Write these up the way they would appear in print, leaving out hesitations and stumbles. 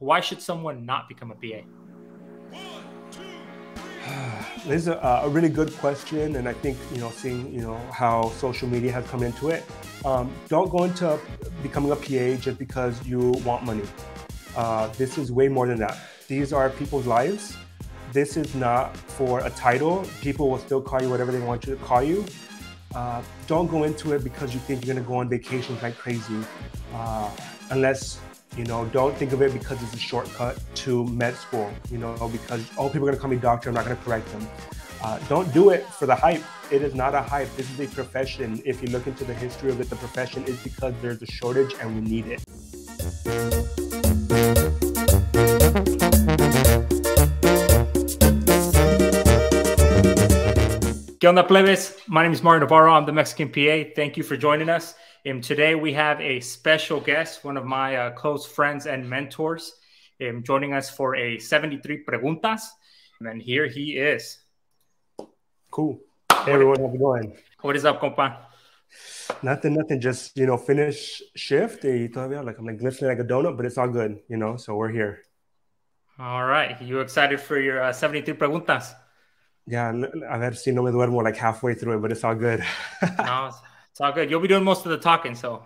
why should someone not become a PA? This is a really good question, and I think, you know, seeing, you know, how social media has come into it, don't go into becoming a PA just because you want money. This is way more than that. These are people's lives. This is not for a title. People will still call you whatever they want you to call you. Don't go into it because you think you're going to go on vacations like crazy. Unless, you know, don't think of it because it's a shortcut to med school, you know, because, oh, people are going to call me doctor, I'm not going to correct them. Don't do it for the hype. It is not a hype. This is a profession. If you look into the history of it, the profession is because there's a shortage and we need it. ¿Qué onda, plebes? My name is Mario Navarro. I'm the Mexican PA. Thank you for joining us. And today we have a special guest, one of my close friends and mentors, joining us for a 73 preguntas. And here he is. Cool. Hey, everyone, how's it going? What is up, compa? Nothing. Just, you know, finish shift. I'm like glistening like a donut, but it's all good, you know, so we're here. All right. You excited for your 73 preguntas? Yeah, I've had seen no me duermo like halfway through it, but it's all good. No, it's all good. You'll be doing most of the talking, so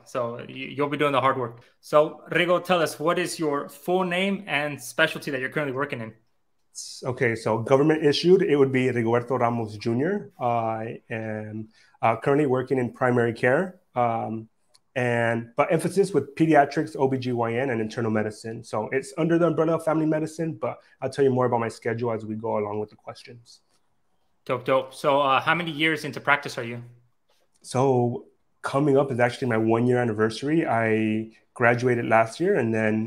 you'll be doing the hard work. So, Rigo, tell us, what is your full name and specialty that you're currently working in? Okay, so government issued, it would be Rigoberto Ramos Jr. I am currently working in primary care, but emphasis with pediatrics, OBGYN, and internal medicine. So it's under the umbrella of family medicine, but I'll tell you more about my schedule as we go along with the questions. Dope. So how many years into practice are you? So coming up is actually my 1-year anniversary. I graduated last year and then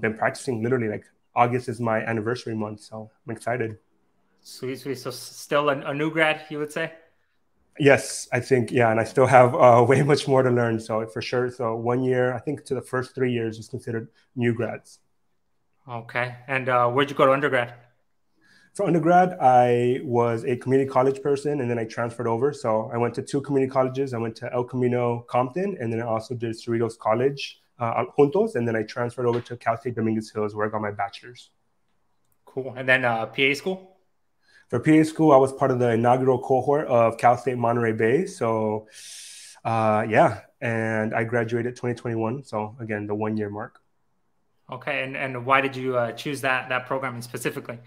been practicing literally like August is my anniversary month. So I'm excited. Sweet. So still a new grad, you would say? Yes, I think. Yeah. And I still have way much more to learn. So for sure. So 1 year, I think to the first 3 years is considered new grads. Okay. And where'd you go to undergrad? For undergrad, I was a community college person, and then I transferred over. So I went to 2 community colleges. I went to El Camino, Compton, and then I also did Cerritos College, Juntos, and then I transferred over to Cal State Dominguez Hills, where I got my bachelor's. Cool. And then PA school? For PA school, I was part of the inaugural cohort of Cal State Monterey Bay. So, yeah, and I graduated 2021. So, again, the 1-year mark. Okay. And why did you choose that program specifically?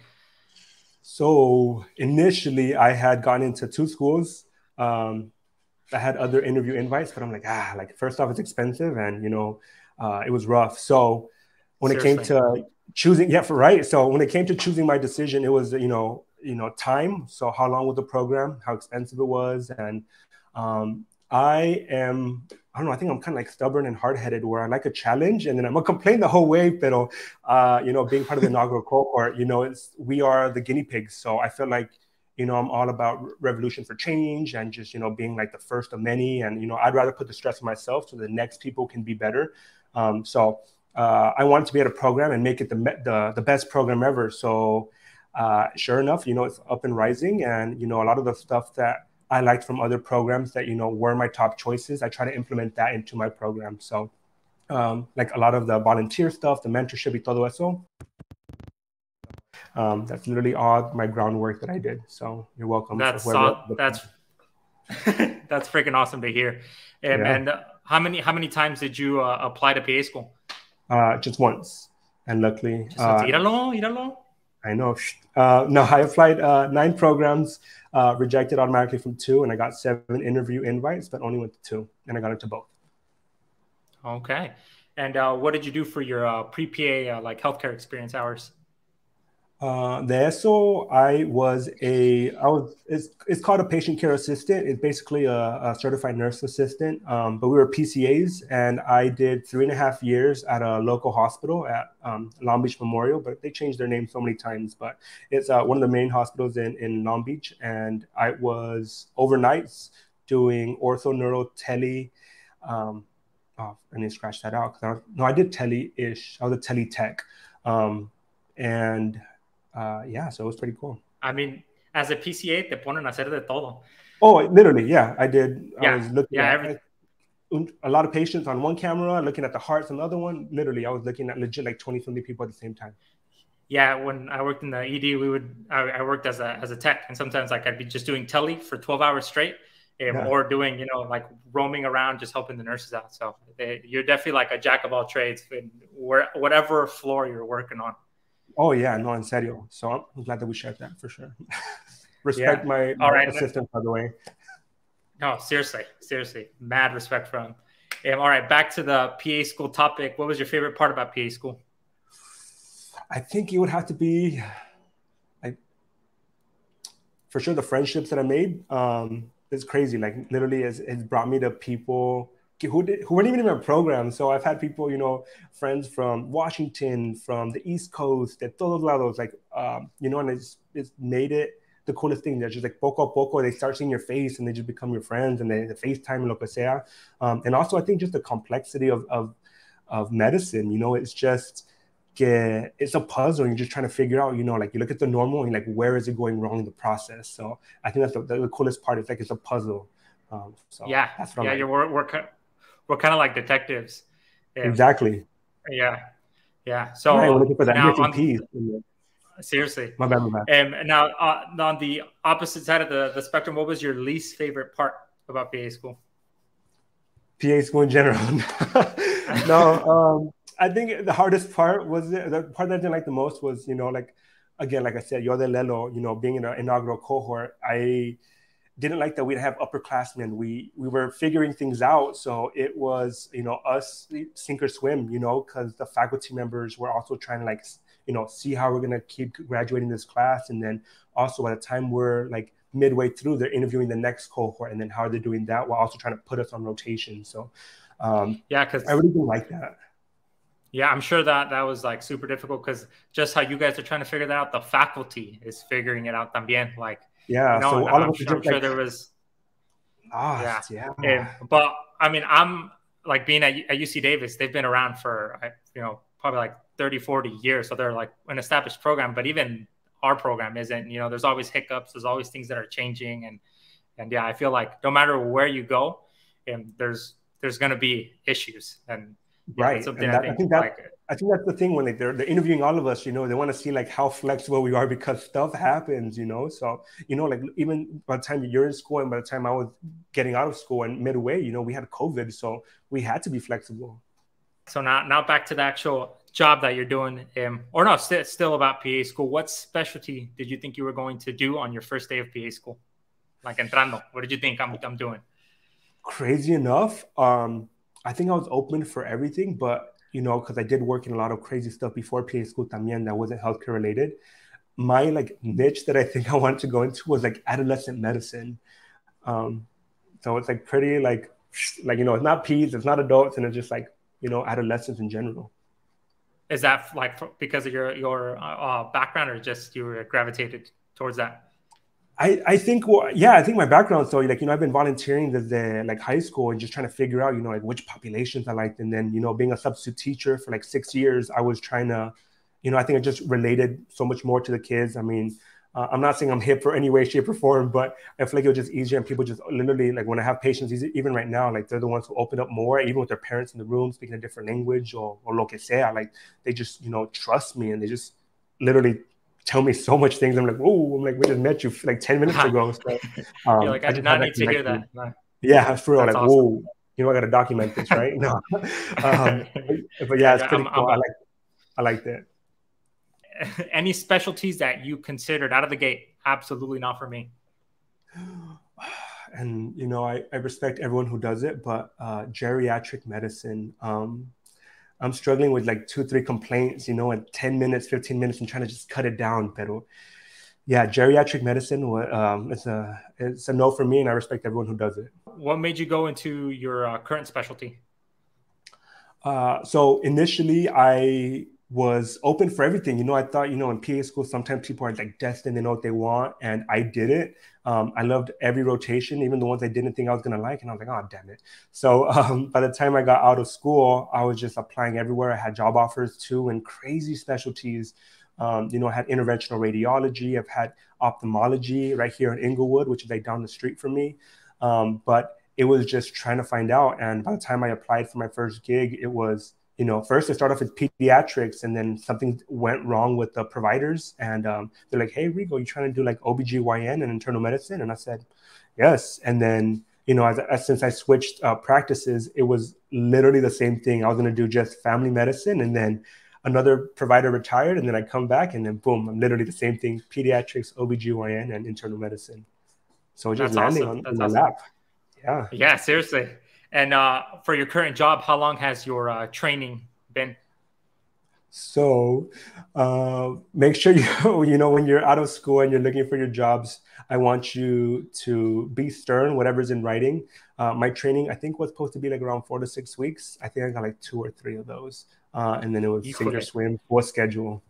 So initially I had gone into 2 schools. I had other interview invites, but I'm like, first off, it's expensive. And, you know, it was rough. So when it came to choosing, So when it came to choosing my decision, it was, you know, time. So how long was the program, how expensive it was. And I don't know, I think I'm kind of like stubborn and hard-headed where I like a challenge and then I'm going to complain the whole way, but, you know, being part of the inaugural cohort, you know, we are the guinea pigs. So I feel like, you know, I'm all about revolution for change and just, you know, being like the first of many. And, you know, I'd rather put the stress on myself so the next people can be better. I wanted to be at a program and make it the best program ever. So sure enough, you know, it's up and rising. And, you know, a lot of the stuff that I liked from other programs that, you know, were my top choices, I try to implement that into my program. So like a lot of the volunteer stuff, the mentorship y todo eso, that's literally all my groundwork that I did. So you're welcome. That's freaking awesome to hear. And how many times did you apply to PA school? Just once. And luckily, I know. No, I applied 9 programs, rejected automatically from 2, and I got 7 interview invites, but only went to 2, and I got into both. Okay. And what did you do for your pre-PA, like healthcare experience hours? It's called a patient care assistant. It's basically a certified nurse assistant, but we were PCAs and I did 3.5 years at a local hospital at Long Beach Memorial, but they changed their name so many times, but it's one of the main hospitals in Long Beach. And I was overnights doing ortho, neuro, tele, I need to scratch that out. I did tele-ish. I was a tele tech. So it was pretty cool. I mean, as a PCA, te ponen a hacer de todo. Oh, literally, yeah, I did. Yeah, I was looking at everything. a lot of patients on one camera, looking at the hearts on the other one. Literally, I was looking at legit like 20 something people at the same time. Yeah, when I worked in the ED, I worked as a tech, and sometimes like I'd be just doing tele for 12 hours straight, or doing, you know, like roaming around just helping the nurses out. So you're definitely like a jack of all trades, whatever floor you're working on. Oh yeah, no, en serio. So I'm glad that we shared that for sure. Respect my assistant, by the way. No, seriously, mad respect for him. All right, back to the PA school topic. What was your favorite part about PA school? I think it would have to be, for sure, the friendships that I made. It's crazy. Like, literally, it's brought me to people who weren't even in my program. So I've had people, you know, friends from Washington, from the East Coast, de todos lados, like, you know, and it's made it the coolest thing. That's just like, poco a poco, they start seeing your face and they just become your friends, and they FaceTime and lo que sea. And also, I think just the complexity of medicine, you know, it's just... it's a puzzle. You're just trying to figure out, you know, like you look at the normal and like, where is it going wrong in the process? So I think that's the coolest part. It's like, it's a puzzle. So yeah. That's what we're kind of like detectives. Yeah. Exactly. Yeah. Yeah. So we're looking for that missing piece. Seriously. My bad. And now on the opposite side of the spectrum, what was your least favorite part about PA school? PA school in general. No, I think the hardest part was the part that I didn't like the most was, you know, like, again, like I said, Yo de Lelo, you know, being in an inaugural cohort, I didn't like that we'd have upperclassmen. We were figuring things out. So it was, you know, us sink or swim, you know, because the faculty members were also trying to, like, you know, see how we're going to keep graduating this class. And then also by the time we're like midway through, they're interviewing the next cohort. And then how they're doing that while also trying to put us on rotation. So, yeah, because I really didn't like that. Yeah, I'm sure that was like super difficult because just how you guys are trying to figure that out, the faculty is figuring it out también. Like, yeah, you know, so I'm sure there was. But I mean, I'm like being at UC Davis, they've been around for, you know, probably like 30, 40 years. So they're like an established program, but even our program isn't, you know, there's always hiccups. There's always things that are changing. And yeah, I feel like no matter where you go, and there's going to be issues and. Yeah, right. I think that's the thing when they're interviewing all of us, you know, they want to see like how flexible we are because stuff happens, you know. So, you know, like even by the time you're in school and by the time I was getting out of school and midway, you know, we had COVID. So we had to be flexible. So now back to the actual job that you're doing or no, still about PA school. What specialty did you think you were going to do on your first day of PA school? Like entrando, what did you think I'm doing? Crazy enough. I think I was open for everything, but, you know, because I did work in a lot of crazy stuff before PA school también that wasn't healthcare related. My, like, niche that I think I wanted to go into was, like, adolescent medicine. So it's, like, pretty, like, you know, it's not peds, it's not adults, and it's just, like, you know, adolescents in general. Is that, like, because of your background or just you were gravitated towards that? I think, well, yeah, I think my background, so like, you know, I've been volunteering desde like high school and just trying to figure out, you know, like which populations I liked. And then, you know, being a substitute teacher for like 6 years, I was trying to, you know, I think I just related so much more to the kids. I mean, I'm not saying I'm hip for any way, shape or form, but I feel like it was just easier. And people just literally like when I have patients, even right now, like they're the ones who open up more, even with their parents in the room, speaking a different language or lo que sea, like they just, you know, trust me and they just literally tell me so much things. I'm like, whoa, I'm like, we just met you like 10 minutes ago. So, you're like, I did not need to hear that. No. Yeah, for real. That's like, awesome. Whoa, you know, I got to document this, right? No. But yeah, it's pretty cool. I liked it. Any specialties that you considered out of the gate? Absolutely not for me. And, you know, I respect everyone who does it, but geriatric medicine, I'm struggling with like 2-3 complaints, you know, at 10 minutes, 15 minutes, and trying to just cut it down. Pero yeah, geriatric medicine, it's a no for me, and I respect everyone who does it. What made you go into your current specialty? So initially, I was open for everything. You know, I thought, you know, in PA school, sometimes people are like destined, they know what they want, and I didn't. I loved every rotation, even the ones I didn't think I was going to like, and I was like, oh, damn it. So by the time I got out of school, I was just applying everywhere. I had job offers, too, and crazy specialties. You know, I had interventional radiology. I've had ophthalmology right here in Inglewood, which is like down the street from me. But it was just trying to find out. And by the time I applied for my first gig, it was, you know, first I started off with pediatrics, and then something went wrong with the providers. And they're like, hey, Rigo, you trying to do like OBGYN and internal medicine? And I said, yes. And then, you know, since I switched practices, it was literally the same thing. I was going to do just family medicine, and then another provider retired, and then I come back, and then boom, I'm literally the same thing, pediatrics, OBGYN, and internal medicine. So just landing on my lap. Yeah. Yeah, seriously. And for your current job, how long has your training been? So make sure you know, when you're out of school and you're looking for your jobs, I want you to be stern, whatever's in writing. My training, I think, was supposed to be like around 4 to 6 weeks. I think I got like 2 or 3 of those. And then it was sink or swim for schedule.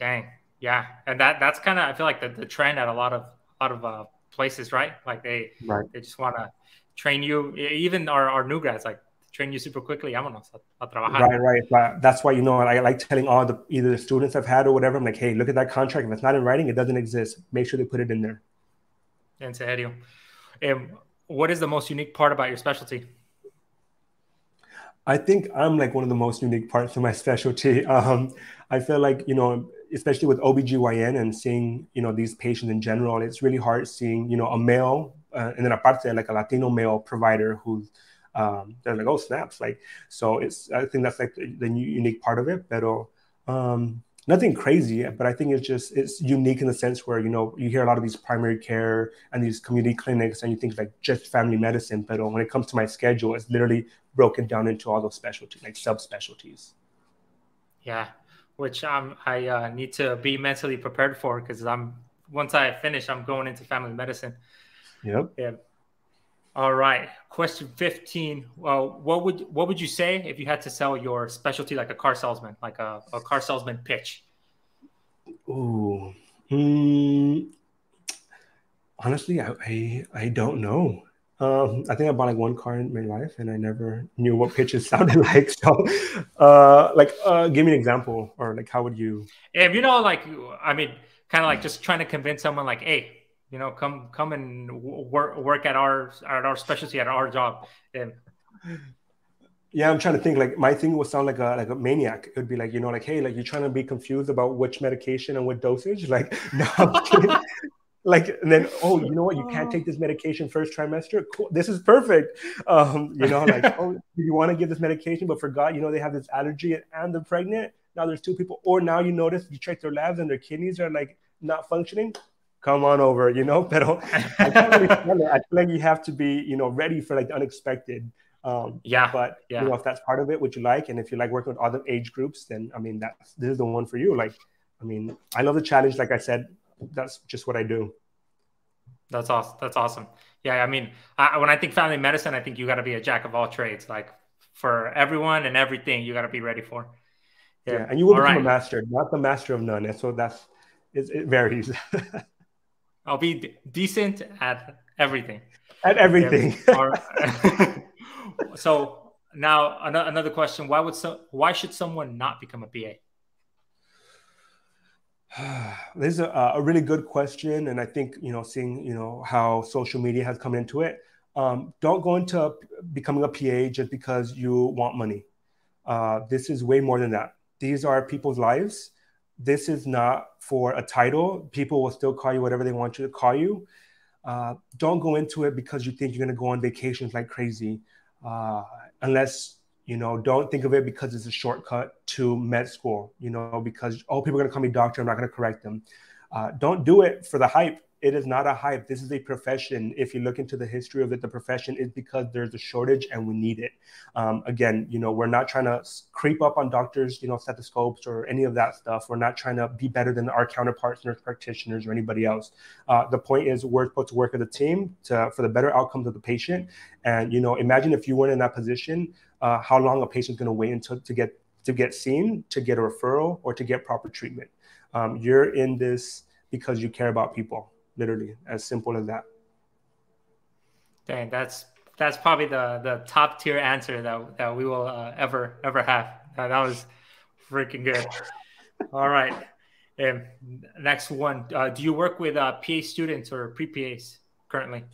Dang. Yeah. And that's kind of, I feel like the trend at a lot of places, right? Like they just want to train you. Even our new grads, like, train you super quickly. Right. That's why, you know, I like telling all the either the students I've had or whatever, I'm like, hey, look at that contract. If it's not in writing, it doesn't exist. Make sure they put it in there. And Sergio, what is the most unique part about your specialty? I think I'm like one of the most unique parts of my specialty. I feel like, you know, especially with OBGYN and seeing, you know, these patients in general, it's really hard seeing, you know, a male and then aparte like a Latino male provider who's, they're like, oh snaps, like, so it's, I think that's like the unique part of it. But nothing crazy, but I think it's unique in the sense where, you know, you hear a lot of these primary care and these community clinics, and you think like just family medicine, but when it comes to my schedule, it's literally broken down into all those specialties, like subspecialties. Yeah, which I need to be mentally prepared for, because once I finish, I'm going into family medicine. Yep. Yeah. All right. Question 15. Well, what would you say if you had to sell your specialty like a car salesman, like a car salesman pitch? Ooh. Honestly, I don't know. I think I bought like one car in my life, and I never knew what pitches sounded like. So, give me an example, or like, how would you? If you know, like, I mean, kind of like just trying to convince someone, like, hey, you know, come and work at our specialty, at our job. And yeah, I'm trying to think, like, my thing would sound like a maniac. It would be like, you know, like, hey, like, you're trying to be confused about which medication and what dosage. Like, no, I'm kidding. Like, and then, oh, you know what? You can't take this medication first trimester. Cool. This is perfect. You know, like, oh, you want to give this medication, but forgot, you know, they have this allergy and they're pregnant. Now there's 2 people. Or now you notice, you check their labs and their kidneys are like not functioning. Come on over, you know, but I can't really tell it. I feel like you have to be, you know, ready for like the unexpected. You know, if that's part of it, what you like, and if you like working with other age groups, then I mean, this is the one for you. Like, I mean, I love the challenge. Like I said, that's just what I do. That's awesome. That's awesome. Yeah, I mean, when I think family medicine, I think you got to be a jack of all trades, like for everyone and everything. You got to be ready for. Yeah, yeah, and you will become a master, not the master of none. And so it varies. I'll be decent at everything. At everything. So now another question: why should someone not become a PA? This is a really good question, and I think, you know, seeing, you know, how social media has come into it. Don't go into becoming a PA just because you want money. This is way more than that. These are people's lives. This is not for a title. People will still call you whatever they want you to call you. Don't go into it because you think you're going to go on vacations like crazy. Unless, you know, don't think of it because it's a shortcut to med school, you know, because, oh, people are going to call me doctor, I'm not going to correct them. Don't do it for the hype. It is not a hype. This is a profession. If you look into the history of it, the profession is because there's a shortage and we need it. Again, you know, we're not trying to creep up on doctors, you know, stethoscopes or any of that stuff. We're not trying to be better than our counterparts, nurse practitioners or anybody else. The point is we're supposed to work as a team for the better outcomes of the patient. And, you know, imagine if you weren't in that position, how long a patient's going to wait until to get seen, to get a referral, or to get proper treatment. You're in this because you care about people. Literally, as simple as that. Dang, that's probably the top tier answer that we will ever have. That was freaking good. All right, and next one. Do you work with PA students or pre-PAs currently?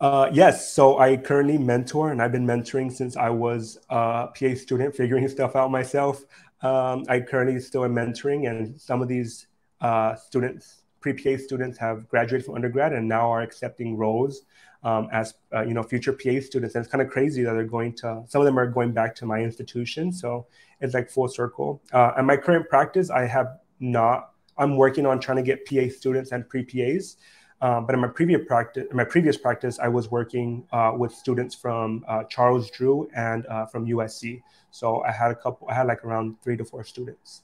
Yes. So I currently mentor, and I've been mentoring since I was a PA student, figuring stuff out myself. I currently still am mentoring, and some of these students, pre-PA students, have graduated from undergrad and now are accepting roles as you know, future PA students. And it's kind of crazy that they're going to, some of them are going back to my institution. So it's like full circle. And my current practice, I have not, I'm working on trying to get PA students and pre-PAs. But in my previous practice, I was working with students from Charles Drew and from USC. So I had a couple, I had like around 3 to 4 students.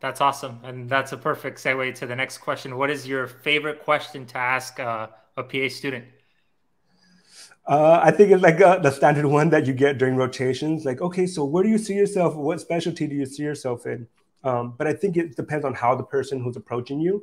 That's awesome. And that's a perfect segue to the next question. What is your favorite question to ask a PA student? I think it's like the standard one that you get during rotations. Like, okay, so where do you see yourself? What specialty do you see yourself in? But I think it depends on how the person who's approaching you,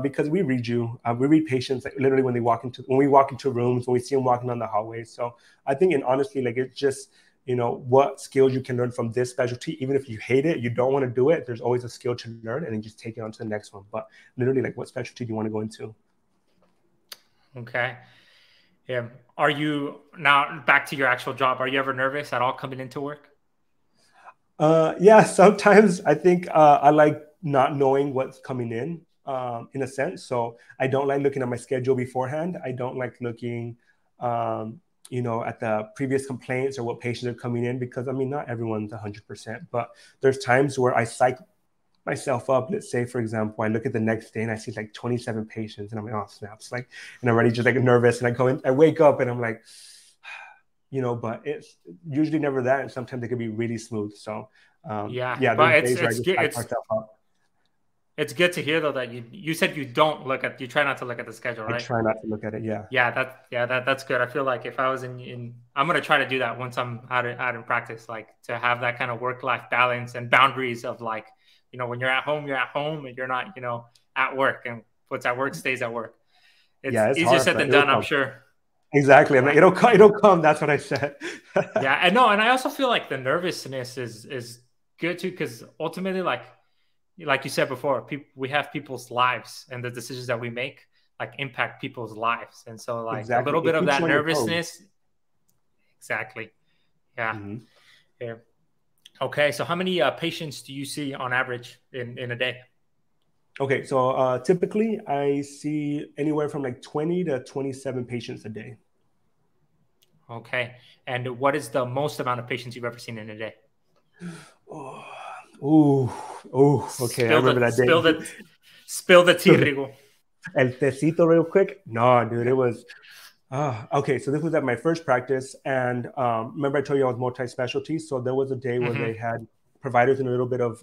because we read you, we read patients like, literally when they walk into, when we walk into rooms, when we see them walking down the hallway. So I think, and honestly, like it's just, you know, what skills you can learn from this specialty, even if you hate it, you don't want to do it, there's always a skill to learn, and then just take it on to the next one. But literally like what specialty do you want to go into? Okay. Yeah. Are you, now back to your actual job, are you ever nervous at all coming into work? Yeah, sometimes I think I like not knowing what's coming in a sense. So I don't like looking at my schedule beforehand. I don't like looking, you know, at the previous complaints or what patients are coming in, because, I mean, not everyone's 100%, but there's times where I psych myself up. Let's say, for example, I look at the next day and I see like 27 patients and I'm like, oh, snaps, like, and I'm already just like nervous, and I go in, I wake up and I'm like, you know, but it's usually never that. And sometimes it can be really smooth. So yeah, but it's good to hear though that you said you don't look at, you try not to look at the schedule, right? I try not to look at it. Yeah. Yeah. That's good. I feel like if I was in I'm going to try to do that once I'm out in practice, like to have that kind of work-life balance and boundaries of like, you know, when you're at home and you're not, you know, at work, and what's at work stays at work. It's, yeah, it's easier hard, said than done, I'm sure. Exactly. I'm like, it'll come. That's what I said. Yeah. And no, and I also feel like the nervousness is good too, because ultimately, like you said before, we have people's lives, and the decisions that we make like impact people's lives. And so like exactly. A little bit of that nervousness. Exactly. Yeah. Mm-hmm. Yeah. Okay. So how many patients do you see on average in a day? Okay, so typically I see anywhere from like 20 to 27 patients a day. Okay, and what is the most amount of patients you've ever seen in a day? Oh, okay, I remember that day. Spill the tea, Rigo. El tecito real quick. No, dude, it was... okay, so this was at my first practice, and remember I told you I was multi-specialty, so there was a day where they had providers in a little bit of...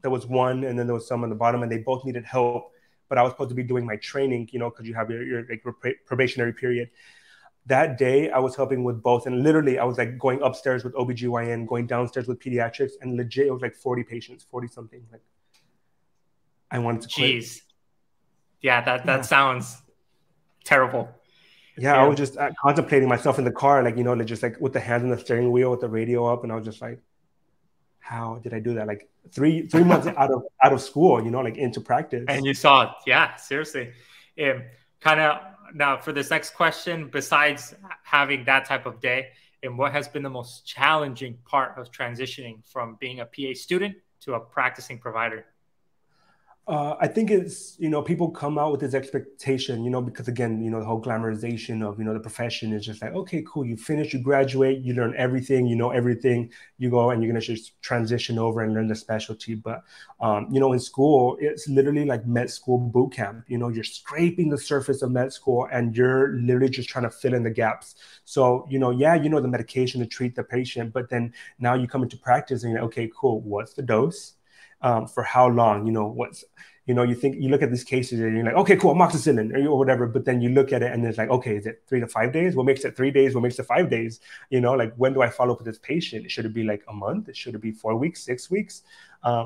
there was one, and then there was some on the bottom, and they both needed help, but I was supposed to be doing my training, you know, because you have your like probationary period. That day I was helping with both, and literally I was like going upstairs with OBGYN, going downstairs with pediatrics, and legit it was like 40 patients, 40 something. Like I wanted to quit. Jeez. Yeah, that sounds terrible. Yeah, yeah, I was just contemplating myself in the car, like, you know, just like with the hands on the steering wheel with the radio up, and I was just like, how did I do that? Like three months out of school, you know, like into practice. And you saw it. Yeah, seriously. Kind of now for this next question, besides having that type of day, and what has been the most challenging part of transitioning from being a PA student to a practicing provider? I think it's, you know, people come out with this expectation, you know, because again, you know, the whole glamorization of, you know, the profession is just like, okay, cool. You finish, you graduate, you learn everything, you know, everything, you go and you're going to just transition over and learn the specialty. But, you know, in school, it's literally like med school boot camp, you know, you're scraping the surface of med school, and you're literally just trying to fill in the gaps. So, you know, yeah, you know, the medication to treat the patient, but then now you come into practice and you're like, okay, cool. What's the dose? For how long, you know, what's, you know, you think you look at these cases and you're like, okay, cool, amoxicillin or whatever. But then you look at it and it's like, okay, is it 3 to 5 days? What makes it 3 days? What makes it 5 days? You know, like, when do I follow up with this patient? Should it be like a month? Should it be 4 weeks, 6 weeks?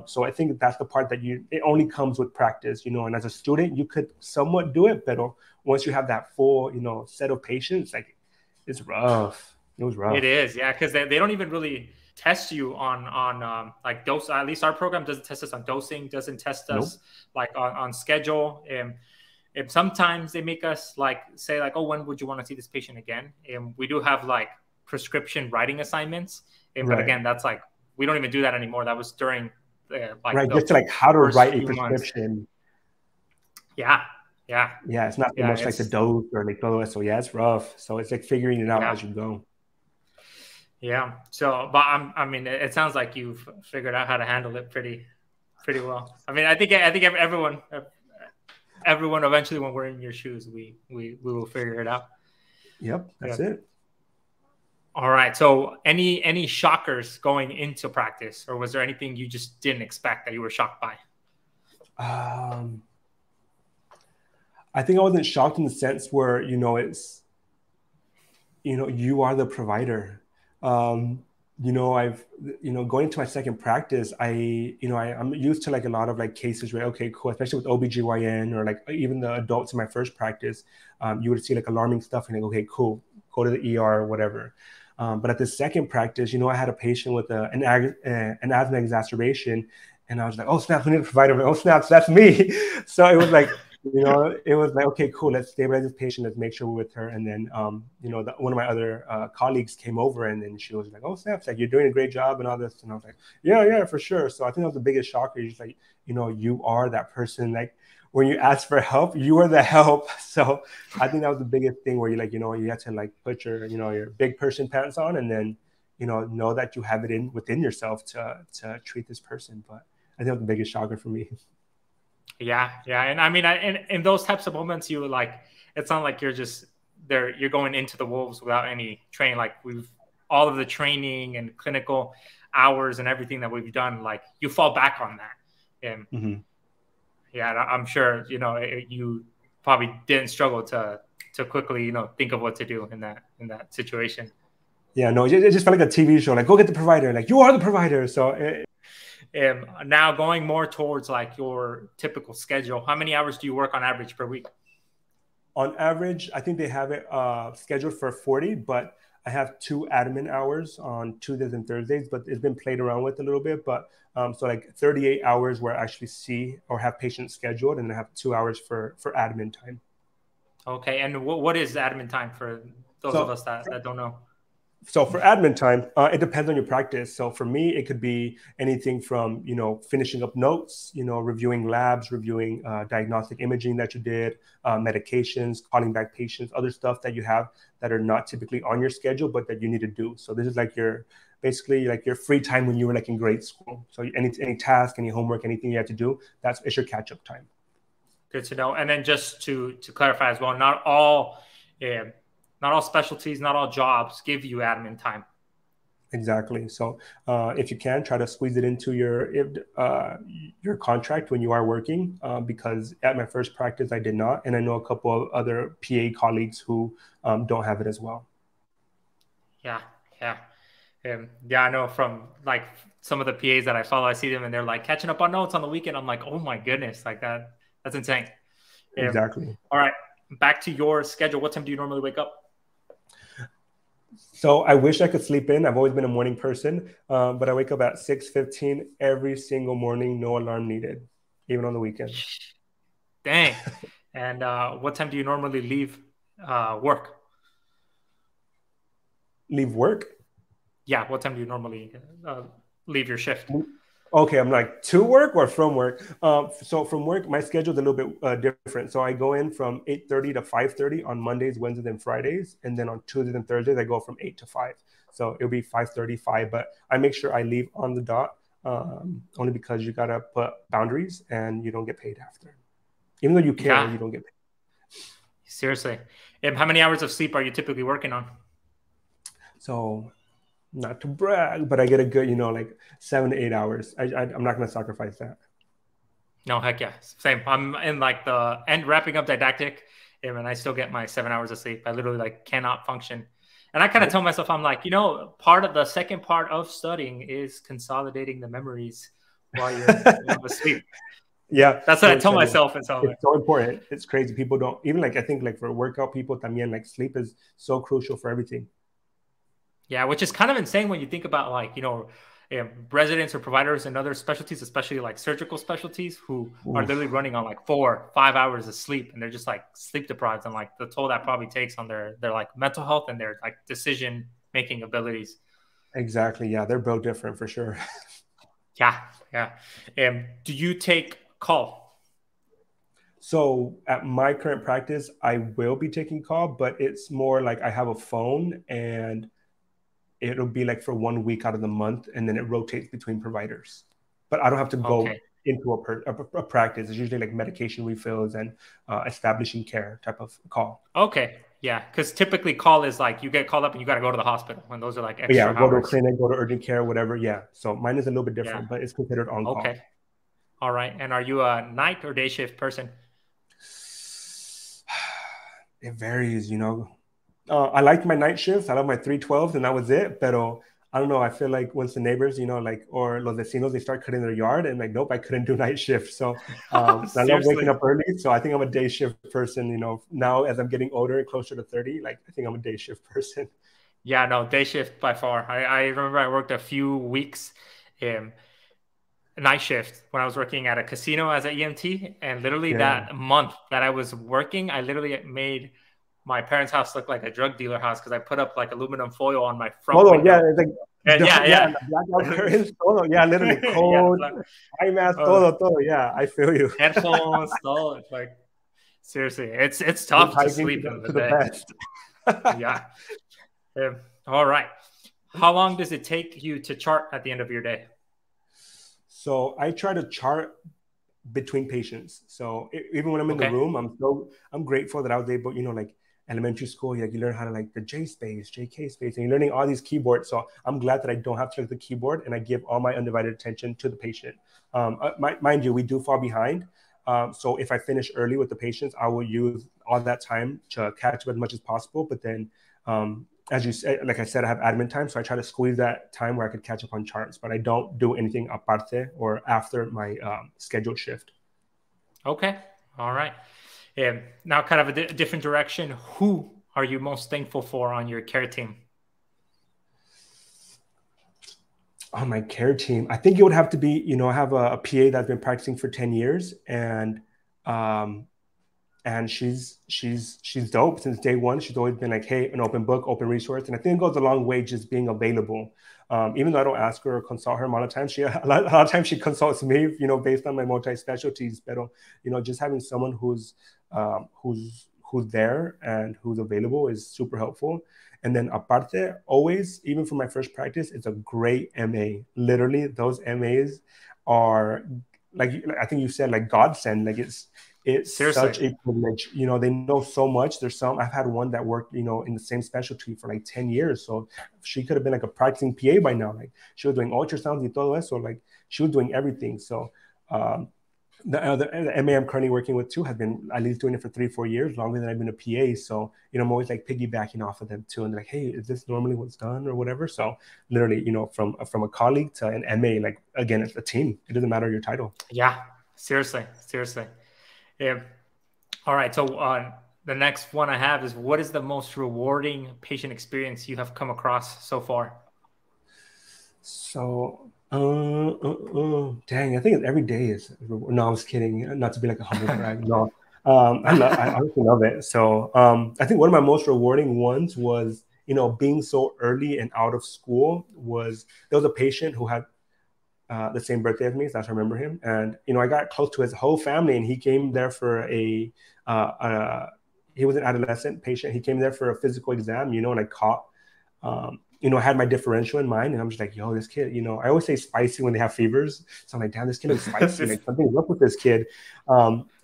So I think that's the part that it only comes with practice, you know, and as a student, you could somewhat do it, but once you have that full, you know, set of patients, like it's rough. It was rough. It is. Yeah. Cause they don't even really test you on like dose. At least our program doesn't test us on dosing, doesn't test us like on schedule. If sometimes they make us like say like, oh, when would you want to see this patient again? And we do have like prescription writing assignments. And right. But again, that's like, we don't even do that anymore. That was during like right, just like how to write a prescription. Months. Yeah. Yeah. Yeah. It's not so much like the dose or like the so yeah, it's rough. So it's like figuring it out as you go. Yeah. So, but I mean, it sounds like you've figured out how to handle it pretty well. I mean, I think everyone eventually, when we're in your shoes, we will figure it out. Yep. That's it. All right. So any shockers going into practice, or was there anything you just didn't expect that you were shocked by? I think I wasn't shocked in the sense where, you know, it's, you know, you are the provider. You know, I've, you know, going to my second practice, I'm used to like a lot of like cases where, okay, cool. Especially with OBGYN or like even the adults in my first practice, you would see like alarming stuff and like, okay, cool, go to the ER or whatever. But at the second practice, you know, I had a patient with an asthma exacerbation and I was like, oh snap, we need a provider. Oh snap, that's me. So it was like, you know, it was like, okay, cool. Let's stabilize this patient. Let's make sure we're with her. And then, you know, one of my other colleagues came over and then she was like, oh, snap, like, you're doing a great job and all this. And I was like, yeah, for sure. So I think that was the biggest shocker. You're just like, you know, you are that person. Like when you ask for help, you are the help. So I think that was the biggest thing where you're like, you know, you have to like put your, you know, your big person pants on and then, you know that you have it in within yourself to treat this person. But I think that was the biggest shocker for me. Yeah. Yeah. And I mean, in those types of moments, you like, it's not like you're just there, you're going into the wolves without any training. Like all of the training and clinical hours and everything that we've done, like you fall back on that. And yeah, I'm sure, you know, you probably didn't struggle to quickly, you know, think of what to do in that situation. Yeah, no, it just felt like a TV show, like go get the provider, like you are the provider. So now going more towards like your typical schedule, how many hours do you work on average per week? On average, I think they have it scheduled for 40, but I have 2 admin hours on Tuesdays and Thursdays, but it's been played around with a little bit. But so like 38 hours where I actually see or have patients scheduled, and I have 2 hours for admin time. Okay. And what is admin time for those of us that don't know? So for admin time, it depends on your practice. So for me, it could be anything from, you know, finishing up notes, you know, reviewing labs, reviewing diagnostic imaging that you did, medications, calling back patients, other stuff that you have that are not typically on your schedule, but that you need to do. So this is like basically your free time when you were like in grade school. So any task, any homework, anything you have to do, it's your catch up time. Good to know. And then just to clarify as well, not all specialties, not all jobs give you admin time. Exactly. So if you can, try to squeeze it into your contract when you are working, because at my first practice, I did not. And I know a couple of other PA colleagues who don't have it as well. Yeah. Yeah. Yeah, I know from like some of the PAs that I follow, I see them and they're like catching up on notes on the weekend. I'm like, oh my goodness, like that's insane. Exactly. All right. Back to your schedule. What time do you normally wake up? So I wish I could sleep in. I've always been a morning person, but I wake up at 6:15 every single morning. No alarm needed, even on the weekend. Dang. And what time do you normally leave work? Leave work? Yeah. What time do you normally leave your shift? Okay, I'm like to work or from work. So from work, my schedule is a little bit different. So I go in from 8:30 to 5:30 on Mondays, Wednesdays, and Fridays, and then on Tuesdays and Thursdays I go from 8 to 5. So it'll be 5:35. But I make sure I leave on the dot, only because you gotta put boundaries and you don't get paid after, even though you care, you don't get paid. Seriously, how many hours of sleep are you typically working on? So, not to brag, but I get a good, you know, like 7 to 8 hours. I'm not going to sacrifice that. No, heck yeah. Same. I'm in like the end wrapping up didactic and I still get my 7 hours of sleep. I literally like cannot function. And I kind of tell myself, I'm like, you know, part of the second part of studying is consolidating the memories while you're asleep. Yeah. That's what I tell myself. And so it's so important. It's crazy. People don't even like, I think like for workout people, también, like sleep is so crucial for everything. Yeah, which is kind of insane when you think about like, you know, residents or providers in other specialties, especially like surgical specialties, who are literally running on like 4-5 hours of sleep, and they're just like sleep deprived, and like the toll that probably takes on their like mental health and their like decision making abilities. Exactly. Yeah. They're both different for sure. Yeah. Yeah. And do you take call? So at my current practice, I will be taking call, but it's more like I have a phone, and it'll be like for 1 week out of the month, and then it rotates between providers. But I don't have to go into a practice. It's usually like medication refills and establishing care type of call. Okay. Yeah, because typically call is like you get called up and you got to go to the hospital, and those are like extra hours. Go to a clinic, go to urgent care, whatever. Yeah. So mine is a little bit different, but it's considered on call. Okay. All right. And are you a night or day shift person? It varies, you know. I liked my night shifts. I love my 312s, and that was it. Pero I don't know. I feel like once the neighbors, you know, like, or los vecinos, they start cutting their yard, and like, nope, I couldn't do night shift. So I love waking up early. So I think I'm a day shift person, you know. Now as I'm getting older and closer to 30, like I think I'm a day shift person. Yeah, no, day shift by far. I remember I worked a few weeks night shift when I was working at a casino as an EMT, and literally that month that I was working, I literally made my parents' house look like a drug dealer house because I put up like aluminum foil on my front window. It's like, todo, literally cold, eye mask, todo. Yeah, I feel you. Headphones, todo. It's like, seriously, it's tough to sleep in the day. All right. How long does it take you to chart at the end of your day? So I try to chart between patients. So even when I'm in the room, I'm grateful that I was able, you know, like elementary school, you learn how to like the J space, JK space, and you're learning all these keyboards. So I'm glad that I don't have to look at the keyboard, and I give all my undivided attention to the patient. Mind you, we do fall behind. So if I finish early with the patients, I will use all that time to catch up as much as possible. But then, as you said, like I said, I have admin time, so I try to squeeze that time where I could catch up on charts, but I don't do anything aparte or after my scheduled shift. Okay. All right. And now kind of a different direction. Who are you most thankful for on your care team? On my care team, I think it would have to be, you know, I have a PA that's been practicing for 10 years, and she's dope since day one. She's always been like, hey, an open book, open resource. And I think it goes a long way just being available. Even though I don't ask her or consult her a lot of times she consults me, you know, based on my multi-specialties. But, you know, just having someone who's there and who's available is super helpful. And then aparte, always, even from my first practice, it's a great MA. Literally, those MAs are, like I think you said, like godsend. Like it's seriously such a privilege, you know. They know so much. There's some, I've had one that worked, you know, in the same specialty for like 10 years. So she could have been like a practicing PA by now. Like she was doing ultrasounds y todo eso. Like she was doing everything. So the MA I'm currently working with too has been at least doing it for 3-4 years, longer than I've been a PA. So, you know, I'm always like piggybacking off of them too. And they're like, hey, is this normally what's done or whatever? So literally, you know, from a colleague to an MA, like again, it's a team. It doesn't matter your title. Yeah, seriously. Yeah. All right. So the next one I have is, what is the most rewarding patient experience you have come across so far? So, dang, I think every day is, no, I was kidding. Not to be like a humble brag. No, I honestly love it. So I think one of my most rewarding ones was, you know, being so early and out of school was, there was a patient who had the same birthday as me, so I remember him. And, you know, I got close to his whole family, and he came there for he was an adolescent patient. He came there for a physical exam, you know, and I caught, you know, I had my differential in mind, and I'm just like, yo, this kid, you know, I always say spicy when they have fevers. So I'm like, damn, this kid is spicy. Like, something's up with this kid.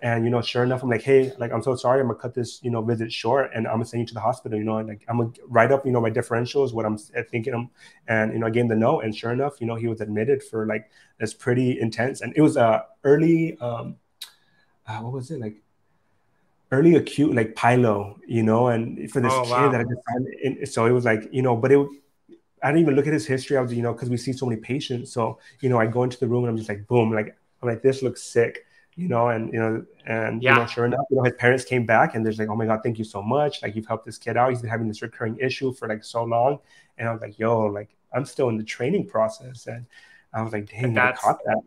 And, you know, sure enough, I'm like, hey, like, I'm so sorry. I'm gonna cut this, you know, visit short, and I'm gonna send you to the hospital, you know, and like, I'm gonna write up, you know, my differentials, what I'm thinking. And, you know, I gave him the note, and sure enough, you know, he was admitted for like, that's pretty intense. And it was early, what was it? Like, early acute, like pilo, you know, and for this kid that I just found, and so it was like, you know, but it, I didn't even look at his history. I was, you know, because we see so many patients. So, you know, I go into the room, and I'm just like, boom, like, I'm like, this looks sick, you know, and, you know, and, you know, sure enough, you know, his parents came back, and they're like, oh my God, thank you so much. Like, you've helped this kid out. He's been having this recurring issue for like so long. And I was like, yo, like, I'm still in the training process. And I was like, dang, I caught that.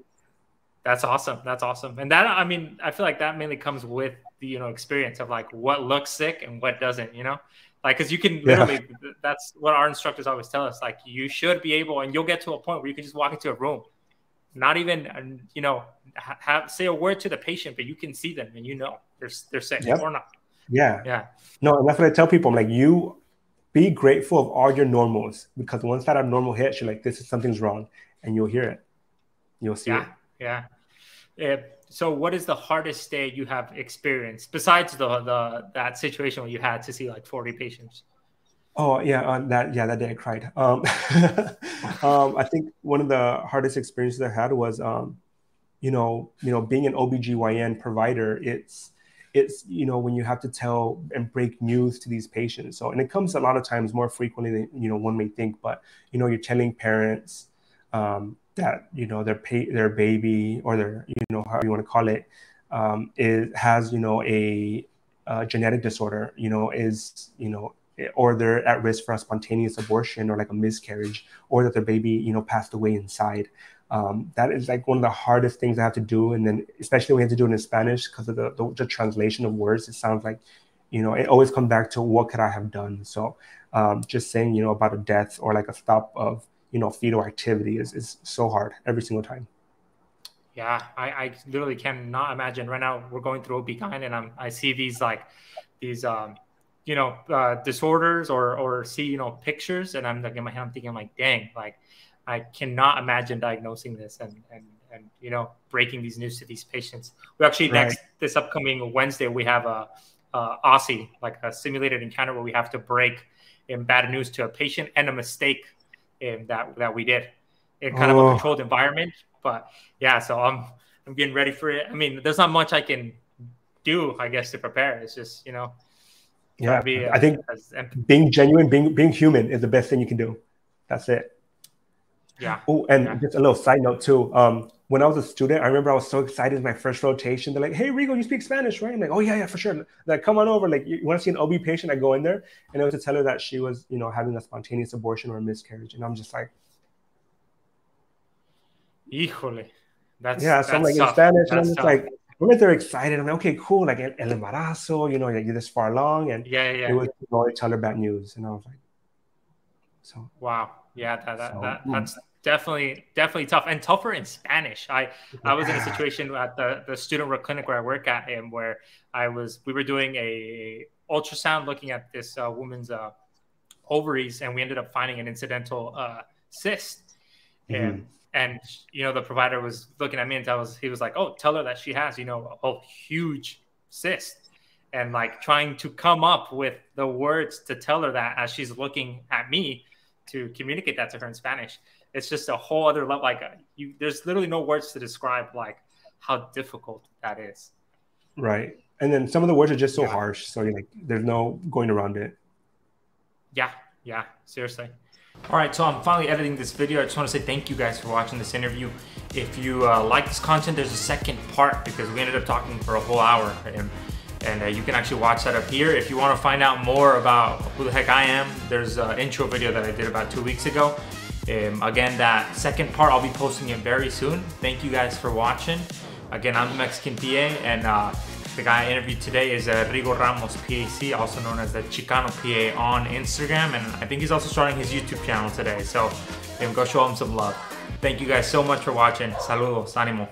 That's awesome. That's awesome. And that, I mean, I feel like that mainly comes with the, you know, experience of like what looks sick and what doesn't, you know, like, cause you can literally, that's what our instructors always tell us. Like you should be able, and you'll get to a point where you can just walk into a room, not even, you know, say a word to the patient, but you can see them and you know, they're sick or not. Yeah. Yeah. No, and that's what I tell people. I'm like, you be grateful of all your normals, because once that abnormal hits, you're like, this is something's wrong, and you'll hear it. You'll see it. Yeah. So what is the hardest day you have experienced besides that situation where you had to see like 40 patients? Oh yeah. That day I cried. I think one of the hardest experiences I had was, you know, being an OBGYN provider, it's, you know, when you have to tell and break news to these patients. So, and it comes a lot of times more frequently than, you know, one may think, but, you know, you're telling parents, that, you know, their baby or their, you know, however you want to call it, has, you know, a genetic disorder, you know, or they're at risk for a spontaneous abortion or like a miscarriage, or that their baby, you know, passed away inside. That is like one of the hardest things I have to do. And then especially we had to do it in Spanish because of the translation of words. It sounds like, you know, it always comes back to what could I have done? So just saying, you know, about a death or like a stop of, you know, fetal activity is so hard every single time. Yeah, I literally cannot imagine. Right now we're going through OB-GYN and I see these you know, disorders or see, you know, pictures, and I'm like in my head, I'm thinking like, dang, like I cannot imagine diagnosing this and you know, breaking these news to these patients. We actually this upcoming Wednesday, we have a OSSI, like a simulated encounter where we have to break in bad news to a patient and a mistake that we did in kind of a controlled environment. But yeah, so I'm getting ready for it. I mean, there's not much I can do, I guess, to prepare. It's just, you know, I think being genuine, being human is the best thing you can do. That's it. Yeah. Oh, and just a little side note too. When I was a student, I remember I was so excited my first rotation. They're like, "Hey, Rigo, you speak Spanish, right?" I'm like, "Oh yeah, for sure." They're like, "Come on over. Like, you want to see an OB patient?" I go in there, and I was to tell her that she was, you know, having a spontaneous abortion or a miscarriage, and I'm just like, "Híjole, that's I'm like tough. In Spanish, and I'm just tough. Like, "We're there excited." I'm like, "Okay, cool. Like el embarazo, you know, like, you're this far along," and it was always tell her bad news, and I was like, "So wow, yeah, that's." Definitely tough, and tougher in Spanish. I was in a situation at the student work clinic where I work at, and where we were doing a ultrasound looking at this woman's ovaries, and we ended up finding an incidental cyst. And you know, the provider was looking at me, and he was like, "Oh, tell her that she has, you know, a huge cyst," and like trying to come up with the words to tell her that as she's looking at me to communicate that to her in Spanish. It's just a whole other level. Like there's literally no words to describe like how difficult that is. Right. And then some of the words are just so harsh. So you're like, there's no going around it. Yeah. Yeah. Seriously. All right. So I'm finally editing this video. I just want to say thank you guys for watching this interview. If you like this content, there's a second part because we ended up talking for a whole hour, and you can actually watch that up here. If you want to find out more about who the heck I am, there's an intro video that I did about 2 weeks ago. Again, that second part, I'll be posting it very soon. Thank you guys for watching. Again, I'm the Mexican PA, and the guy I interviewed today is Rigo Ramos PAC, also known as the Chicano PA on Instagram, and I think he's also starting his YouTube channel today, so go show him some love. Thank you guys so much for watching. Saludos, ánimo.